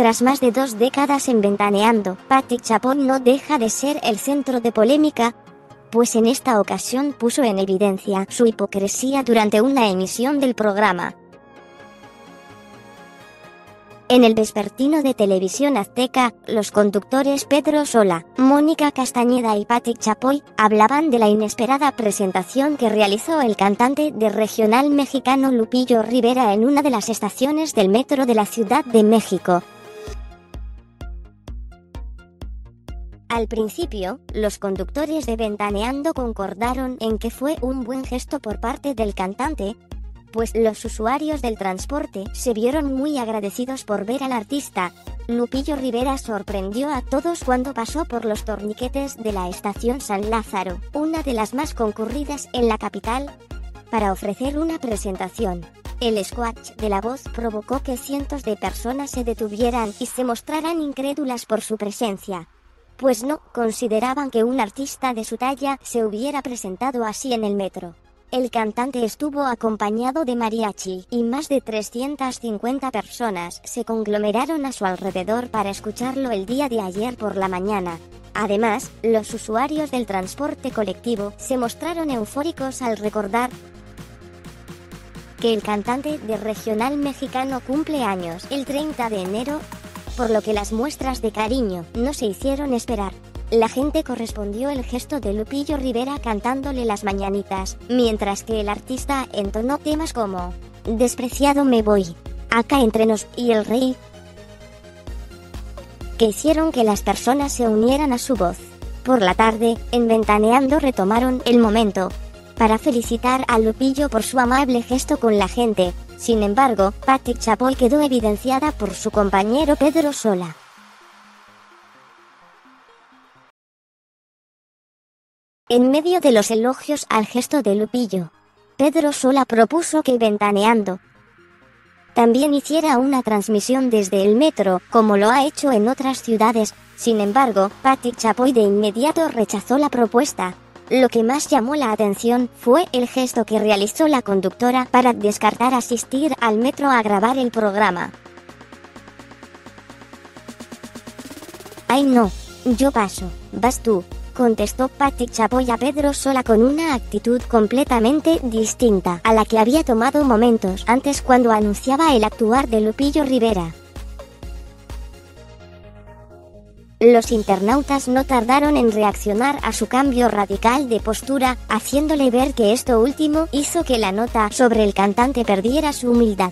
Tras más de 2 décadas en Ventaneando, Pati Chapoy no deja de ser el centro de polémica, pues en esta ocasión puso en evidencia su hipocresía durante una emisión del programa. En el vespertino de Televisión Azteca, los conductores Pedro Sola, Mónica Castañeda y Pati Chapoy hablaban de la inesperada presentación que realizó el cantante de regional mexicano Lupillo Rivera en una de las estaciones del metro de la Ciudad de México. Al principio, los conductores de Ventaneando concordaron en que fue un buen gesto por parte del cantante, pues los usuarios del transporte se vieron muy agradecidos por ver al artista. Lupillo Rivera sorprendió a todos cuando pasó por los torniquetes de la estación San Lázaro, una de las más concurridas en la capital, para ofrecer una presentación. El squash de la voz provocó que cientos de personas se detuvieran y se mostraran incrédulas por su presencia, pues no consideraban que un artista de su talla se hubiera presentado así en el metro. El cantante estuvo acompañado de mariachi y más de 350 personas se conglomeraron a su alrededor para escucharlo el día de ayer por la mañana. Además, los usuarios del transporte colectivo se mostraron eufóricos al recordar que el cantante de regional mexicano cumple años el 30 de enero, por lo que las muestras de cariño no se hicieron esperar. La gente correspondió el gesto de Lupillo Rivera cantándole las mañanitas, mientras que el artista entonó temas como "Despreciado me voy", "Acá entre nos" y "El rey", que hicieron que las personas se unieran a su voz. Por la tarde, en Ventaneando retomaron el momento para felicitar a Lupillo por su amable gesto con la gente. Sin embargo, Pati Chapoy quedó evidenciada por su compañero Pedro Sola. En medio de los elogios al gesto de Lupillo, Pedro Sola propuso que Ventaneando también hiciera una transmisión desde el metro, como lo ha hecho en otras ciudades. Sin embargo, Pati Chapoy de inmediato rechazó la propuesta. Lo que más llamó la atención fue el gesto que realizó la conductora para descartar asistir al metro a grabar el programa. "Ay no, yo paso, vas tú", contestó Pati Chapoy a Pedro Sola con una actitud completamente distinta a la que había tomado momentos antes cuando anunciaba el actuar de Lupillo Rivera. Los internautas no tardaron en reaccionar a su cambio radical de postura, haciéndole ver que esto último hizo que la nota sobre el cantante perdiera su humildad.